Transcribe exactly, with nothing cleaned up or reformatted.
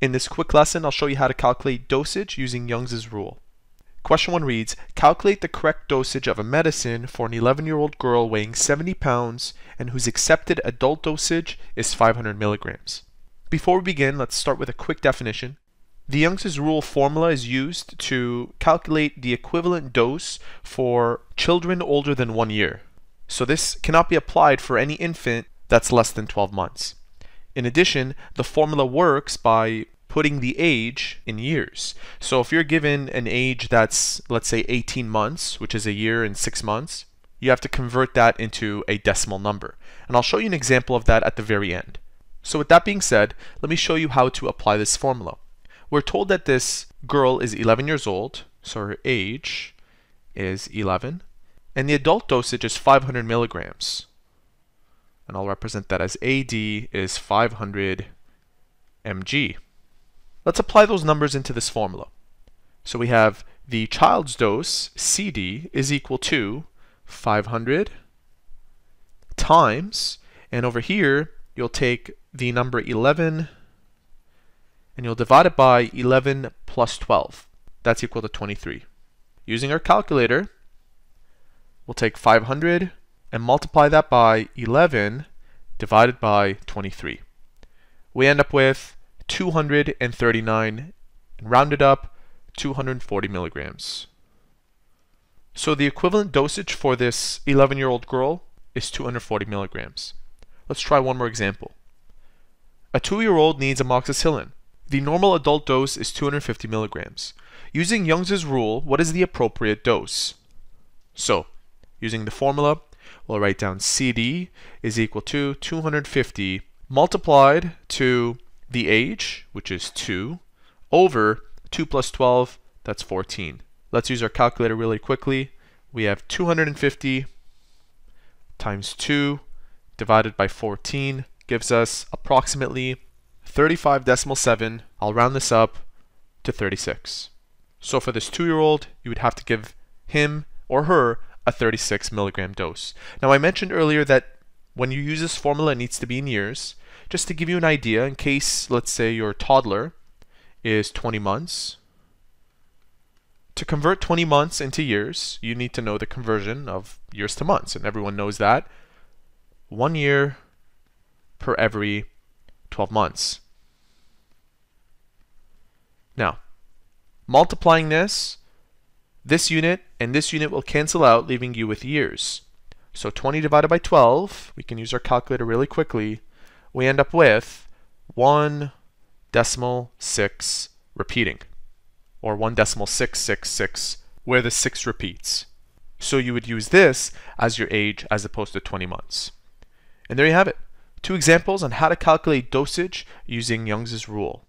In this quick lesson, I'll show you how to calculate dosage using Young's rule. Question one reads, calculate the correct dosage of a medicine for an eleven-year-old girl weighing seventy pounds and whose accepted adult dosage is five hundred milligrams. Before we begin, let's start with a quick definition. The Young's rule formula is used to calculate the equivalent dose for children older than one year. So this cannot be applied for any infant that's less than twelve months. In addition, the formula works by putting the age in years. So if you're given an age that's, let's say, eighteen months, which is a year and six months, you have to convert that into a decimal number. And I'll show you an example of that at the very end. So with that being said, let me show you how to apply this formula. We're told that this girl is eleven years old, so her age is eleven, and the adult dosage is five hundred milligrams. And I'll represent that as A D is five hundred milligrams. Let's apply those numbers into this formula. So we have the child's dose, C D, is equal to five hundred times, and over here you'll take the number eleven and you'll divide it by eleven plus twelve. That's equal to twenty-three. Using our calculator, we'll take five hundred and multiply that by eleven divided by twenty-three. We end up with two hundred thirty-nine, and rounded up, two hundred forty milligrams. So the equivalent dosage for this eleven-year-old girl is two hundred forty milligrams. Let's try one more example. A two-year-old needs amoxicillin. The normal adult dose is two hundred fifty milligrams. Using Young's rule, what is the appropriate dose? So, using the formula, we'll write down C D is equal to two hundred fifty multiplied to the age, which is two, over two plus twelve, that's fourteen. Let's use our calculator really quickly. We have two hundred fifty times two divided by fourteen gives us approximately thirty-five point seven. I'll round this up to thirty-six. So for this two-year-old, you would have to give him or her a thirty-six milligram dose. Now I mentioned earlier that when you use this formula, it needs to be in years. Just to give you an idea, in case, let's say, your toddler is twenty months, to convert twenty months into years, you need to know the conversion of years to months, and everyone knows that. One year per every twelve months. Now, multiplying this, this unit and this unit will cancel out, leaving you with years. So twenty divided by twelve, we can use our calculator really quickly, we end up with one point six repeating, or one point six six six, where the six repeats. So you would use this as your age as opposed to twenty months. And there you have it, two examples on how to calculate dosage using Young's rule.